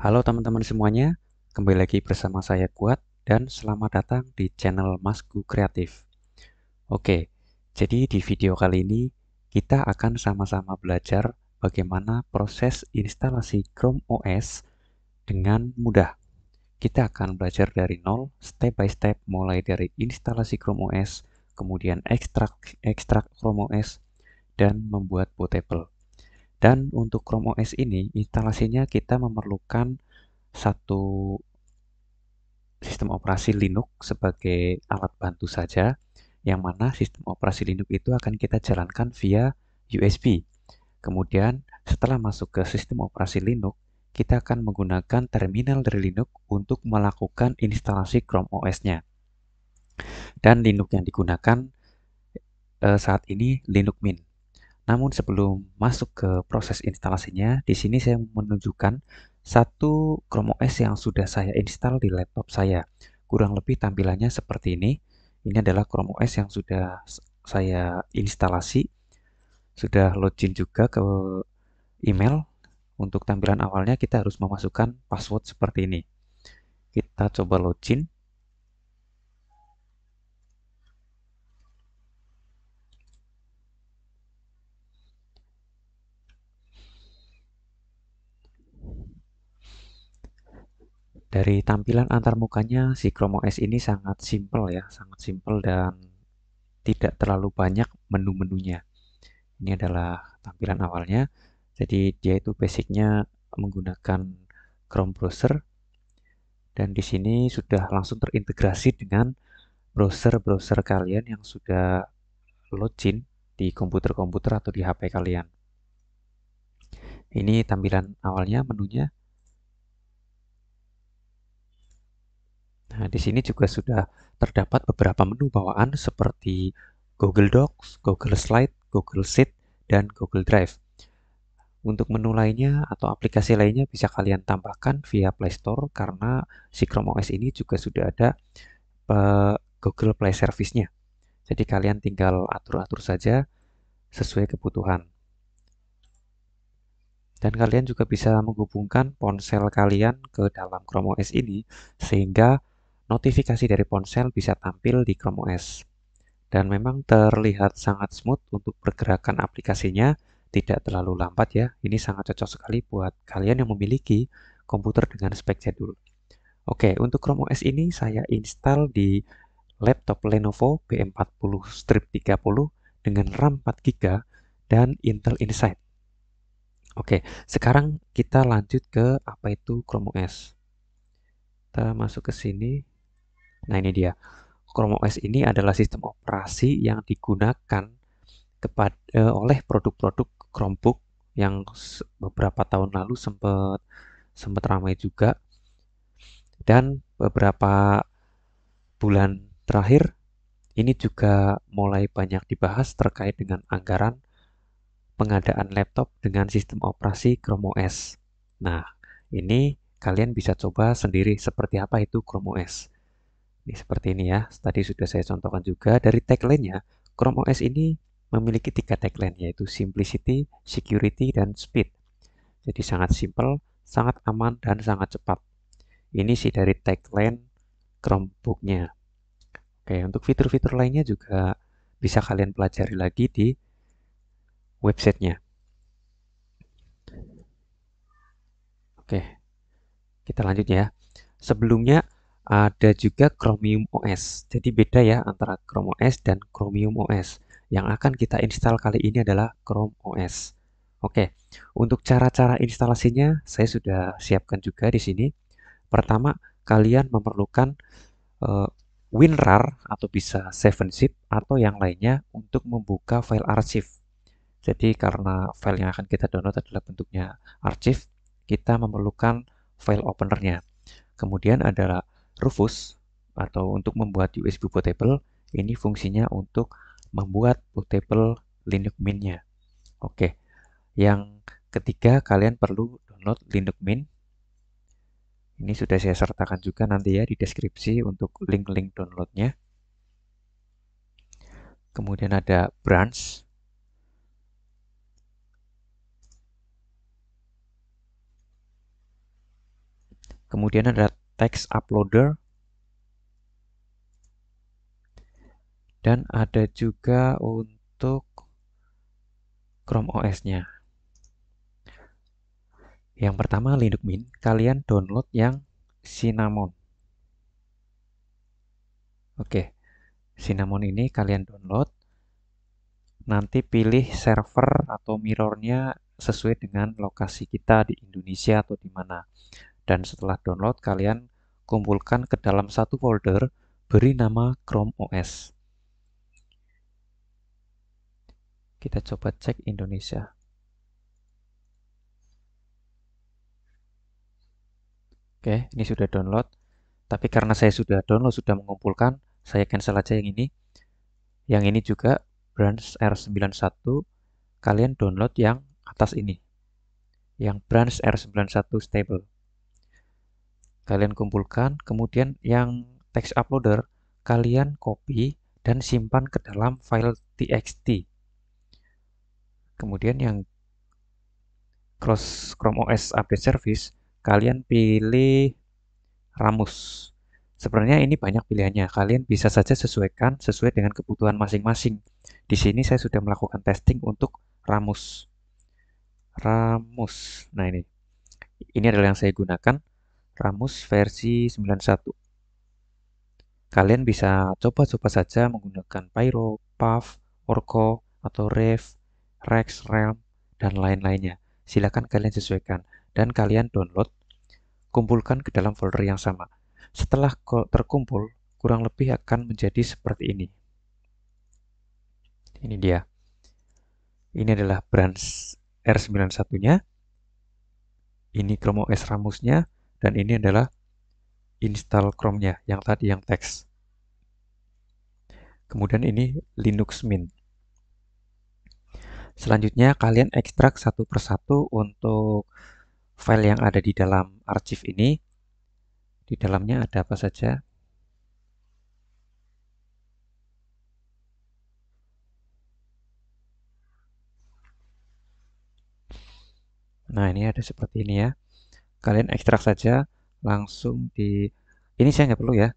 Halo teman-teman semuanya, kembali lagi bersama saya Kuat dan selamat datang di channel Masku Creative. Oke, jadi di video kali ini kita akan sama-sama belajar bagaimana proses instalasi Chrome OS dengan mudah. Kita akan belajar dari nol, step by step, mulai dari instalasi Chrome OS, kemudian ekstrak Chrome OS, dan membuat bootable. Dan untuk Chrome OS ini, instalasinya kita memerlukan satu sistem operasi Linux sebagai alat bantu saja, yang mana sistem operasi Linux itu akan kita jalankan via USB. Kemudian setelah masuk ke sistem operasi Linux, kita akan menggunakan terminal dari Linux untuk melakukan instalasi Chrome OS-nya. Dan Linux yang digunakan saat ini Linux Mint. Namun sebelum masuk ke proses instalasinya, di sini saya menunjukkan satu Chrome OS yang sudah saya install di laptop saya. Kurang lebih tampilannya seperti ini. Ini adalah Chrome OS yang sudah saya instalasi. Sudah login juga ke email. Untuk tampilan awalnya kita harus memasukkan password seperti ini. Kita coba login. Dari tampilan antarmukanya, si Chrome OS ini sangat simple ya, sangat simple dan tidak terlalu banyak menu-menunya. Ini adalah tampilan awalnya. Jadi dia itu basicnya menggunakan Chrome browser, dan di sini sudah langsung terintegrasi dengan browser-browser kalian yang sudah login di komputer-komputer atau di HP kalian. Ini tampilan awalnya, menunya. Nah, di sini juga sudah terdapat beberapa menu bawaan seperti Google Docs, Google Slide, Google Sheet, dan Google Drive. Untuk menu lainnya atau aplikasi lainnya bisa kalian tambahkan via Play Store karena si Chrome OS ini juga sudah ada Google Play Service-nya. Jadi kalian tinggal atur-atur saja sesuai kebutuhan. Dan kalian juga bisa menghubungkan ponsel kalian ke dalam Chrome OS ini sehingga notifikasi dari ponsel bisa tampil di Chrome OS. Dan memang terlihat sangat smooth untuk pergerakan aplikasinya, tidak terlalu lambat ya. Ini sangat cocok sekali buat kalian yang memiliki komputer dengan spek jadul. Oke, untuk Chrome OS ini saya install di laptop Lenovo B40-30 dengan RAM 4GB dan Intel Inside. Oke, sekarang kita lanjut ke apa itu Chrome OS. Kita masuk ke sini. Nah, ini dia. Chrome OS ini adalah sistem operasi yang digunakan oleh produk-produk Chromebook yang beberapa tahun lalu sempat ramai juga. Dan beberapa bulan terakhir ini juga mulai banyak dibahas terkait dengan anggaran pengadaan laptop dengan sistem operasi Chrome OS. Nah, ini kalian bisa coba sendiri seperti apa itu Chrome OS. Ini seperti ini ya, tadi sudah saya contohkan juga. Dari tagline-nya, Chrome OS ini memiliki 3 tagline, yaitu Simplicity, Security, dan Speed. Jadi sangat simple, sangat aman, dan sangat cepat. Ini sih dari tagline Chromebook-nya. Oke, untuk fitur-fitur lainnya juga bisa kalian pelajari lagi di websitenya. Oke, kita lanjut ya. Sebelumnya ada juga Chromium OS. Jadi beda ya antara Chrome OS dan Chromium OS. Yang akan kita install kali ini adalah Chrome OS. Oke, untuk cara-cara instalasinya saya sudah siapkan juga di sini. Pertama, kalian memerlukan WinRAR atau bisa 7-Zip atau yang lainnya untuk membuka file arsip. Jadi karena file yang akan kita download adalah bentuknya arsip, kita memerlukan file openernya. Kemudian ada Rufus atau untuk membuat USB bootable. Ini fungsinya untuk membuat bootable Linux Mint-nya. Oke. Yang ketiga, kalian perlu download Linux Mint. Ini sudah saya sertakan juga nanti ya di deskripsi untuk link-link downloadnya. Kemudian ada Brunch. Kemudian ada text uploader. Dan ada juga untuk Chrome OS-nya. Yang pertama Linux Mint, kalian download yang Cinnamon. Oke, Cinnamon ini kalian download. Nanti pilih server atau mirrornya sesuai dengan lokasi kita di Indonesia atau di mana. Dan setelah download, kalian kumpulkan ke dalam satu folder, beri nama Chrome OS. Kita coba cek Indonesia. Oke, ini sudah download. Tapi karena saya sudah download, sudah mengumpulkan, saya cancel aja yang ini. Yang ini juga, Brunch R91. Kalian download yang atas ini. Yang Brunch R91 stable. Kalian kumpulkan, kemudian yang text uploader, kalian copy dan simpan ke dalam file txt. Kemudian yang cross Chrome OS update service, kalian pilih Rammus. Sebenarnya ini banyak pilihannya. Kalian bisa saja sesuaikan sesuai dengan kebutuhan masing-masing. Di sini saya sudah melakukan testing untuk Rammus. Rammus. Nah ini. Ini adalah yang saya gunakan. Rammus versi 91. Kalian bisa coba-coba saja menggunakan Pyro, Puff, Orco, atau Rex, Realm, dan lain-lainnya. Silahkan kalian sesuaikan dan kalian download, kumpulkan ke dalam folder yang sama. Setelah terkumpul, kurang lebih akan menjadi seperti ini. Ini dia. Ini adalah Brunch R91-nya. Ini Chrome OS Rammus-nya dan ini adalah install Chrome-nya yang tadi yang teks. Kemudian ini Linux Mint. Selanjutnya kalian ekstrak satu persatu untuk file yang ada di dalam arsip ini. Di dalamnya ada apa saja? Nah, ini ada seperti ini ya. Kalian ekstrak saja langsung di ini saya nggak perlu ya.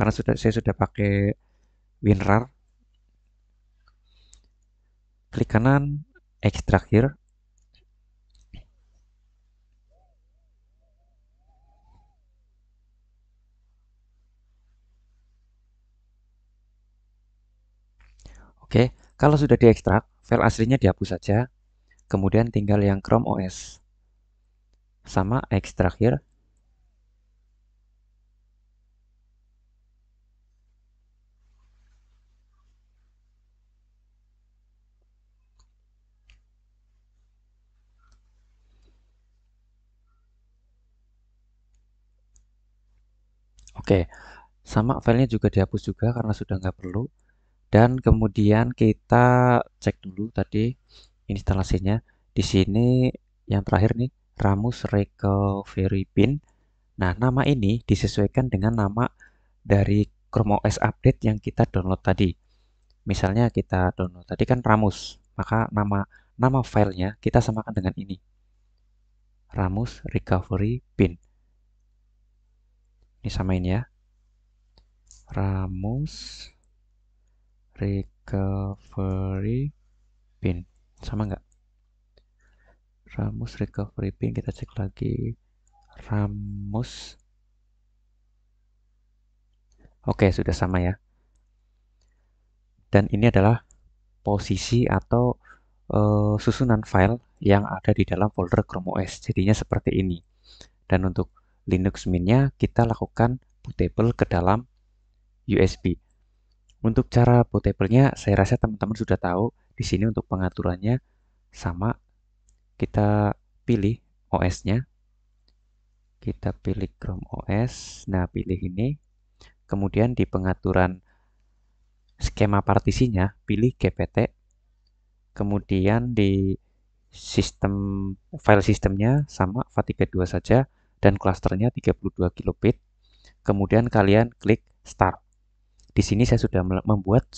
Karena saya sudah pakai WinRAR. Klik kanan, extract here. Oke, kalau sudah diekstrak, file aslinya dihapus saja. Kemudian tinggal yang Chrome OS. Sama, extract here. Oke, sama filenya juga dihapus juga karena sudah nggak perlu. Dan kemudian kita cek dulu tadi instalasinya. Di sini yang terakhir nih, Rammus Recovery Bin. Nah, nama ini disesuaikan dengan nama dari Chrome OS update yang kita download tadi. Misalnya kita download tadi kan Rammus, maka nama filenya kita samakan dengan ini. Rammus Recovery Bin. Ini samain ya. Rammus Recovery Bin. Sama nggak? Rammus Recovery Bin. Kita cek lagi. Rammus. Oke, sudah sama ya. Dan ini adalah posisi atau susunan file yang ada di dalam folder Chrome OS. Jadinya seperti ini. Dan untuk Linux Mint-nya kita lakukan bootable ke dalam USB. Untuk cara bootable-nya saya rasa teman-teman sudah tahu. Di sini untuk pengaturannya sama, kita pilih OS-nya. Kita pilih Chrome OS. Nah, pilih ini. Kemudian di pengaturan skema partisinya pilih GPT. Kemudian di sistem file sistemnya sama FAT32 saja. Dan klasternya 32 kilobit. Kemudian kalian klik start. Di sini saya sudah membuat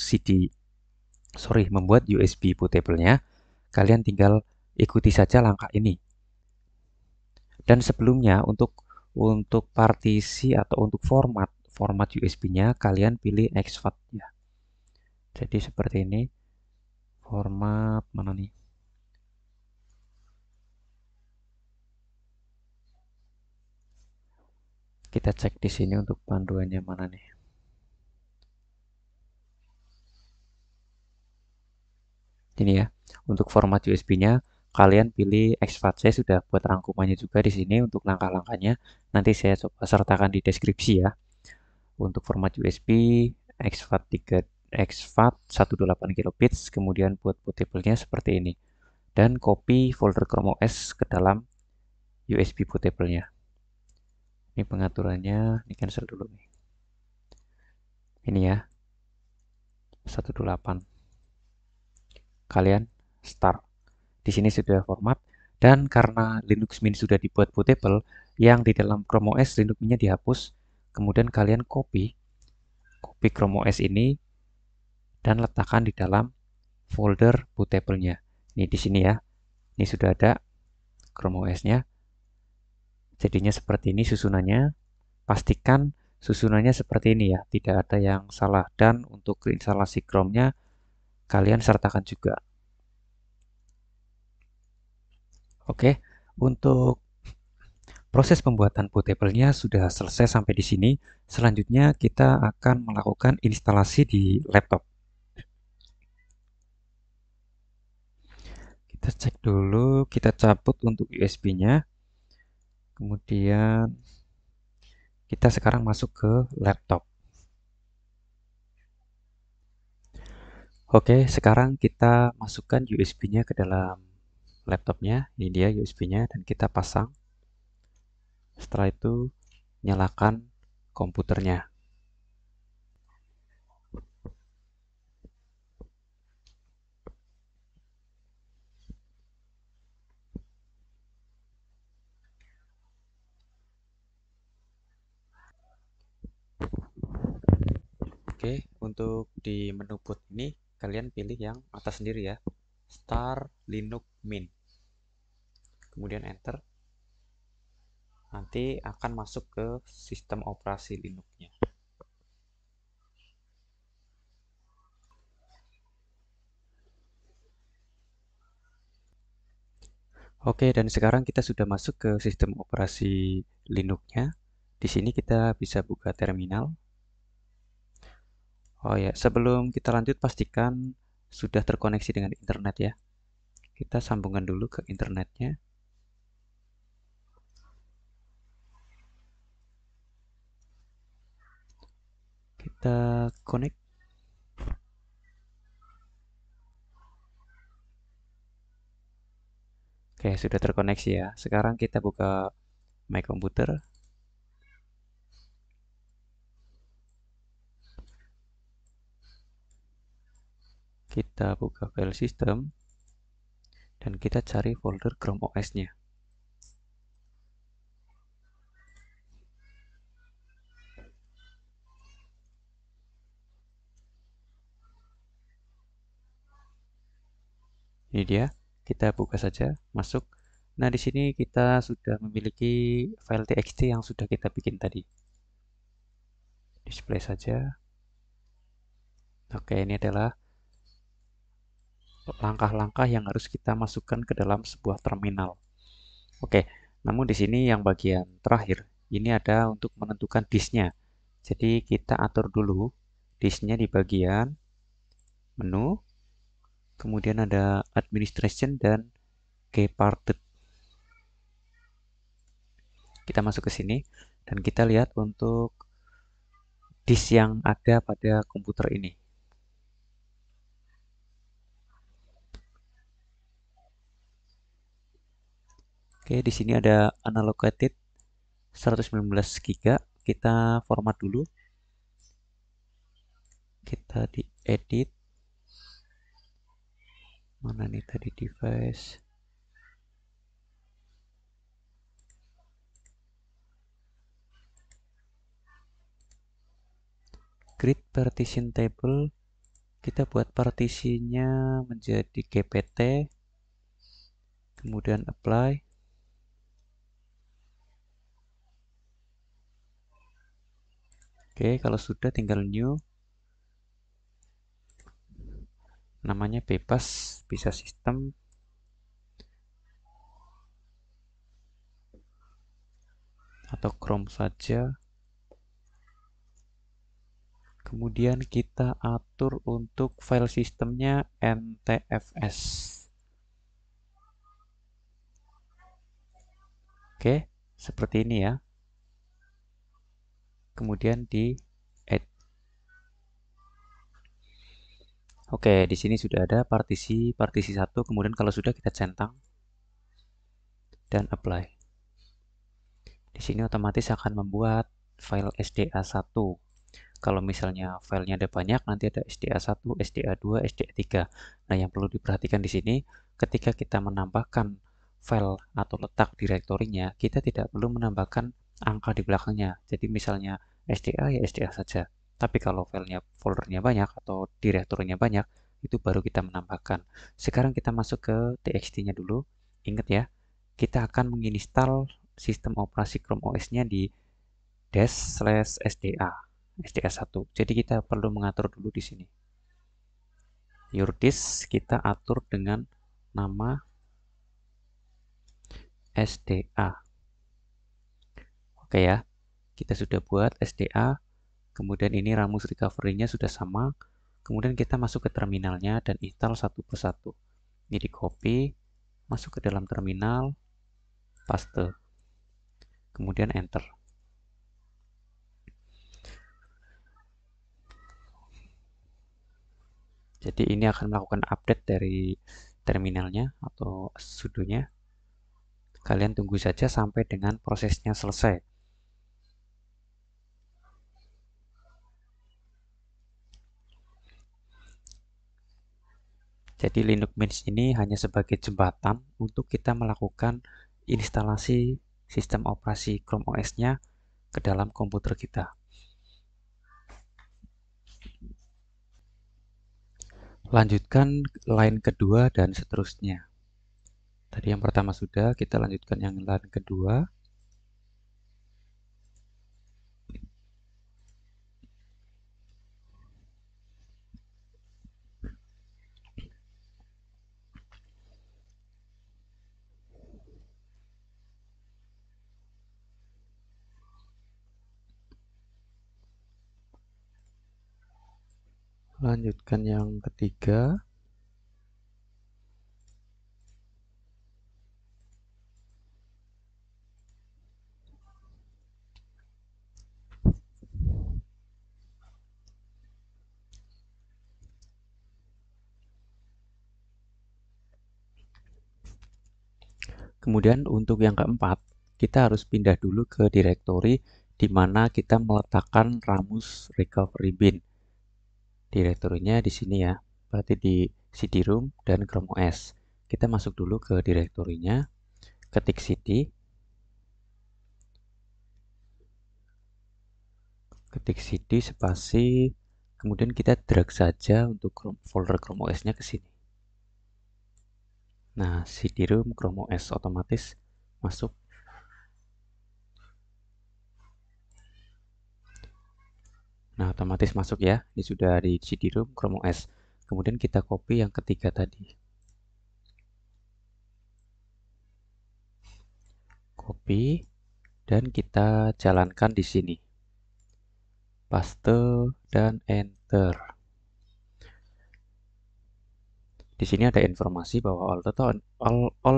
membuat USB bootable-nya. Kalian tinggal ikuti saja langkah ini. Dan sebelumnya untuk Untuk partisi atau untuk format USB-nya kalian pilih exFat ya. Jadi seperti ini. Format mana nih? Kita cek di sini untuk panduannya mana nih. Ini ya. Untuk format USB-nya kalian pilih exFat. Saya sudah buat rangkumannya juga di sini untuk langkah-langkahnya. Nanti saya coba sertakan di deskripsi ya. Untuk format USB exFat 128 kilobits, kemudian buat bootable-nya seperti ini. Dan copy folder Chrome OS ke dalam USB bootable-nya. Ini pengaturannya, ini cancel dulu nih. Ini ya. 128. Kalian start. Di sini sudah format, dan karena Linux Mint sudah dibuat bootable, yang di dalam Chrome OS Linux Mint-nya dihapus. Kemudian kalian copy Chrome OS ini dan letakkan di dalam folder bootable-nya. Ini di sini ya. Ini sudah ada Chrome OS-nya. Jadinya seperti ini susunannya. Pastikan susunannya seperti ini ya, tidak ada yang salah. Dan untuk instalasi Chrome-nya kalian sertakan juga. Oke, untuk proses pembuatan bootable-nya sudah selesai sampai di sini. Selanjutnya kita akan melakukan instalasi di laptop. Kita cek dulu, kita cabut untuk USB-nya. Kemudian kita sekarang masuk ke laptop. Oke, sekarang kita masukkan USB-nya ke dalam laptopnya. Ini dia USB-nya, dan kita pasang. Setelah itu nyalakan komputernya. Oke, untuk di menu boot ini kalian pilih yang atas sendiri ya, Start Linux Mint, kemudian enter. Nanti akan masuk ke sistem operasi Linux-nya. Oke, dan sekarang kita sudah masuk ke sistem operasi Linux-nya. Di sini kita bisa buka terminal. Oh ya, sebelum kita lanjut pastikan sudah terkoneksi dengan internet ya. Kita sambungkan dulu ke internetnya. Kita connect. Oke, sudah terkoneksi ya. Sekarang kita buka My Computer. Kita buka file system dan kita cari folder Chrome OS-nya. Ini dia, kita buka saja, masuk. Nah, di sini kita sudah memiliki file txt yang sudah kita bikin tadi. Display saja. Oke, ini adalah langkah-langkah yang harus kita masukkan ke dalam sebuah terminal. Oke, namun di sini yang bagian terakhir ini ada untuk menentukan disknya. Jadi kita atur dulu disknya di bagian menu, kemudian ada administration dan GParted. Kita masuk ke sini dan kita lihat untuk disk yang ada pada komputer ini. Oke, di sini ada unallocated 119 GB. Kita format dulu. Kita di edit. Mana nih tadi device? Grid partition table. Kita buat partisinya menjadi GPT. Kemudian apply. Oke, kalau sudah tinggal new. Namanya bebas, bisa sistem. Atau Chrome saja. Kemudian kita atur untuk file sistemnya NTFS. Oke, seperti ini ya. Kemudian di add. Oke, di sini sudah ada partisi 1, kemudian kalau sudah kita centang dan apply. Di sini otomatis akan membuat file SDA1. Kalau misalnya filenya ada banyak, nanti ada SDA1, SDA2, SDA3. Nah, yang perlu diperhatikan di sini, ketika kita menambahkan file atau letak direktorinya, kita tidak perlu menambahkan angka di belakangnya. Jadi misalnya SDA ya SDA saja. Tapi kalau filenya, foldernya banyak atau direktorinya banyak, itu baru kita menambahkan. Sekarang kita masuk ke txt-nya dulu. Ingat ya, kita akan menginstal sistem operasi Chrome OS-nya di dash/sda. SDA1. Jadi kita perlu mengatur dulu di sini. Your disk kita atur dengan nama SDA. Oke ya. Kita sudah buat SDA. Kemudian ini Rammus recovery-nya sudah sama. Kemudian kita masuk ke terminalnya dan install satu persatu. Ini di copy, masuk ke dalam terminal, paste. Kemudian enter. Jadi ini akan melakukan update dari terminalnya atau sudonya. Kalian tunggu saja sampai dengan prosesnya selesai. Jadi Linux Mint ini hanya sebagai jembatan untuk kita melakukan instalasi sistem operasi Chrome OS-nya ke dalam komputer kita. Lanjutkan line kedua dan seterusnya. Tadi yang pertama sudah, kita lanjutkan yang line kedua. Lanjutkan yang ketiga. Kemudian untuk yang keempat, kita harus pindah dulu ke direktori di mana kita meletakkan Rammus recovery bin. Direktorinya di sini ya, berarti di CD-ROM dan Chrome OS. Kita masuk dulu ke direktorinya, ketik CD. Ketik CD spasi, kemudian kita drag saja untuk folder Chrome OS-nya ke sini. Nah, CD-ROM Chrome OS otomatis masuk. Nah, otomatis masuk ya. Ini sudah di CD-ROM Chrome OS. Kemudian kita copy yang ketiga tadi. Copy dan kita jalankan di sini. Paste dan enter. Di sini ada informasi bahwa all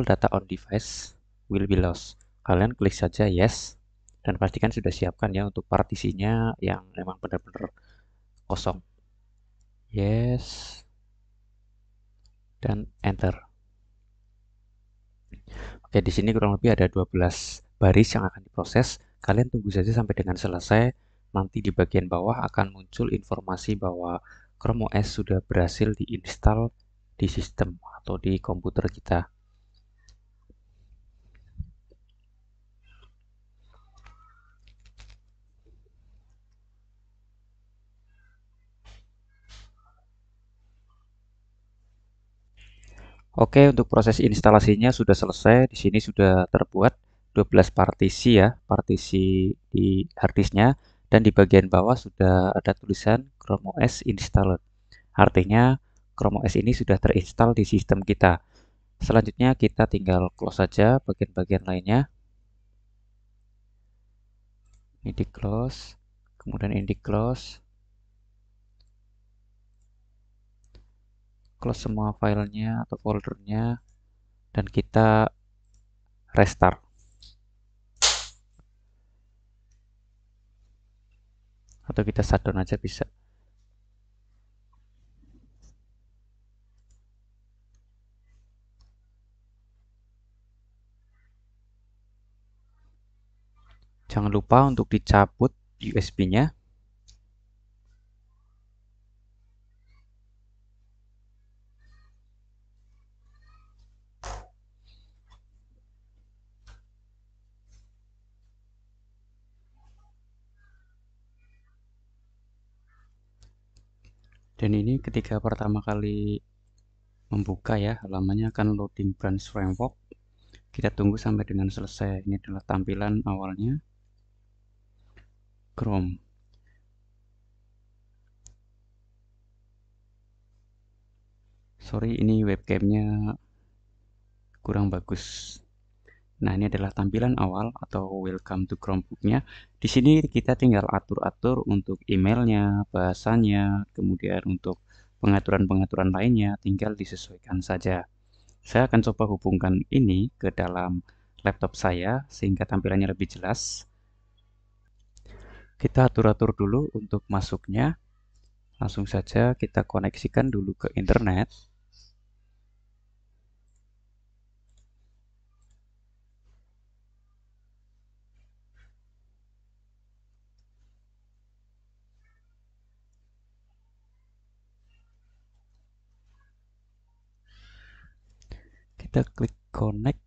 data on device will be lost. Kalian klik saja yes. Dan pastikan sudah siapkan ya untuk partisinya yang memang benar-benar kosong. Yes. Dan enter. Oke, di sini kurang lebih ada 12 baris yang akan diproses. Kalian tunggu saja sampai dengan selesai. Nanti di bagian bawah akan muncul informasi bahwa Chrome OS sudah berhasil diinstal di sistem atau di komputer kita. Oke, untuk proses instalasinya sudah selesai. Di sini sudah terbuat 12 partisi ya, partisi di harddisknya. dan di bagian bawah sudah ada tulisan Chrome OS installed. Artinya Chrome OS ini sudah terinstall di sistem kita. Selanjutnya kita tinggal close saja bagian-bagian lainnya. Ini di close, kemudian ini di close. Close semua filenya atau foldernya dan kita restart. Atau kita shutdown aja bisa. Jangan lupa untuk dicabut USB-nya. Dan ini ketika pertama kali membuka ya, halamannya akan loading Brunch Framework. Kita tunggu sampai dengan selesai. Ini adalah tampilan awalnya. Chrome. Sorry, ini webcamnya kurang bagus. Nah, ini adalah tampilan awal atau welcome to Chromebook-nya. Di sini kita tinggal atur-atur untuk emailnya, bahasanya, kemudian untuk pengaturan-pengaturan lainnya, tinggal disesuaikan saja. Saya akan coba hubungkan ini ke dalam laptop saya sehingga tampilannya lebih jelas. Kita atur-atur dulu untuk masuknya. Langsung saja kita koneksikan dulu ke internet. Kita klik connect.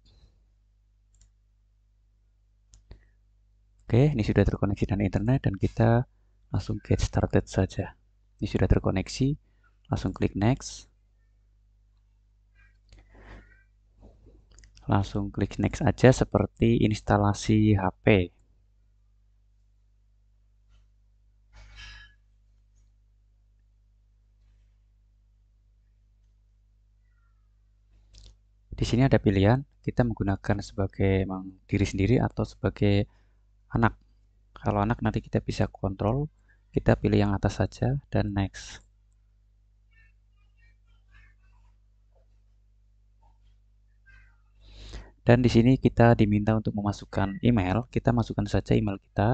Oke, ini sudah terkoneksi dengan internet dan kita langsung get started saja. Ini sudah terkoneksi, langsung klik next. Langsung klik next aja seperti instalasi HP. Di sini ada pilihan, kita menggunakan sebagai diri sendiri atau sebagai anak. Kalau anak nanti kita bisa kontrol, kita pilih yang atas saja dan next. Dan di sini kita diminta untuk memasukkan email, kita masukkan saja email kita.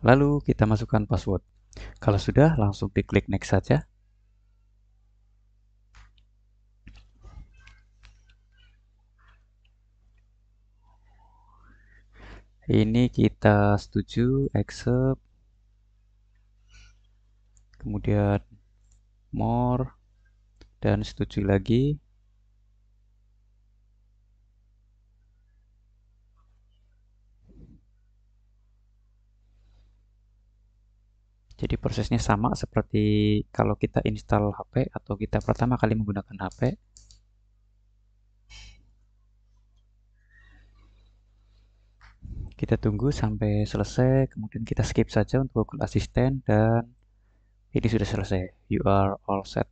Lalu kita masukkan password. Kalau sudah, langsung diklik next saja. Ini kita setuju, accept. Kemudian more dan setuju lagi. Jadi prosesnya sama seperti kalau kita install HP atau kita pertama kali menggunakan HP. Kita tunggu sampai selesai, kemudian kita skip saja untuk Google Assistant dan ini sudah selesai. You are all set.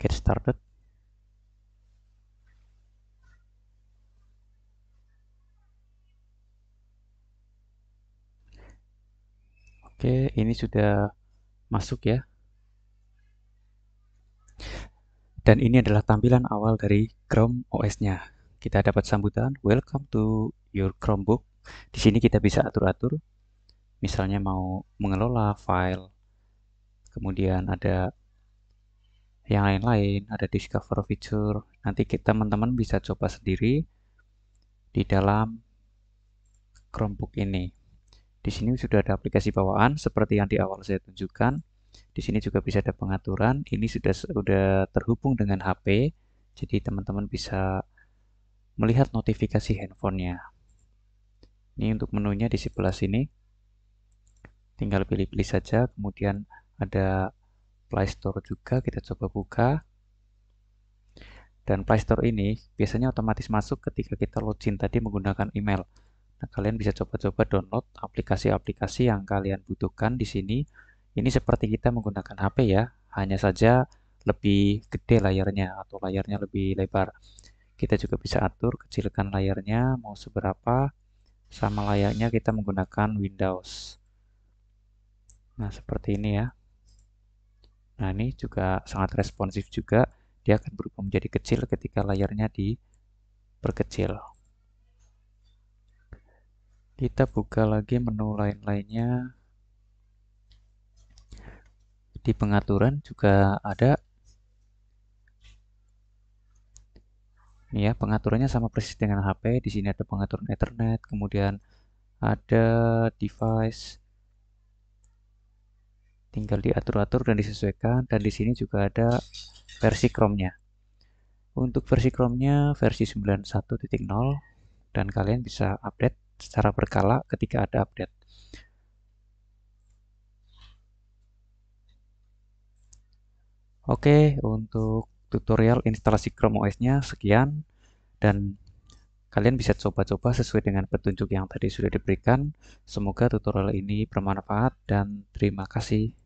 Get started. Oke, ini sudah masuk ya. Dan ini adalah tampilan awal dari Chrome OS-nya. Kita dapat sambutan, welcome to your Chromebook. Di sini kita bisa atur-atur. Misalnya mau mengelola file. Kemudian ada yang lain-lain, ada discover feature. Nanti kita teman-teman bisa coba sendiri di dalam Chromebook ini. Di sini sudah ada aplikasi bawaan seperti yang di awal saya tunjukkan. Di sini juga bisa ada pengaturan. Ini sudah terhubung dengan HP. Jadi teman-teman bisa melihat notifikasi handphonenya. Ini untuk menunya di sebelah sini. Tinggal pilih-pilih saja, kemudian ada Play Store juga, kita coba buka. Dan Play Store ini biasanya otomatis masuk ketika kita login tadi menggunakan email. Nah, kalian bisa coba-coba download aplikasi-aplikasi yang kalian butuhkan di sini. Ini seperti kita menggunakan HP ya, hanya saja lebih gede layarnya atau layarnya lebih lebar. Kita juga bisa atur kecilkan layarnya mau seberapa, sama layaknya kita menggunakan Windows. Nah, seperti ini ya. Nah, ini juga sangat responsif juga, dia akan berubah menjadi kecil ketika layarnya diperkecil. Kita buka lagi menu lain-lainnya. Di pengaturan juga ada. Ini ya, pengaturannya sama persis dengan HP. Di sini ada pengaturan Ethernet, kemudian ada device. Tinggal diatur-atur dan disesuaikan, dan di sini juga ada versi Chrome-nya. Untuk versi Chrome-nya versi 91.0 dan kalian bisa update secara berkala ketika ada update. Oke, untuk tutorial instalasi Chrome OS-nya sekian, dan kalian bisa coba-coba sesuai dengan petunjuk yang tadi sudah diberikan. Semoga tutorial ini bermanfaat dan terima kasih.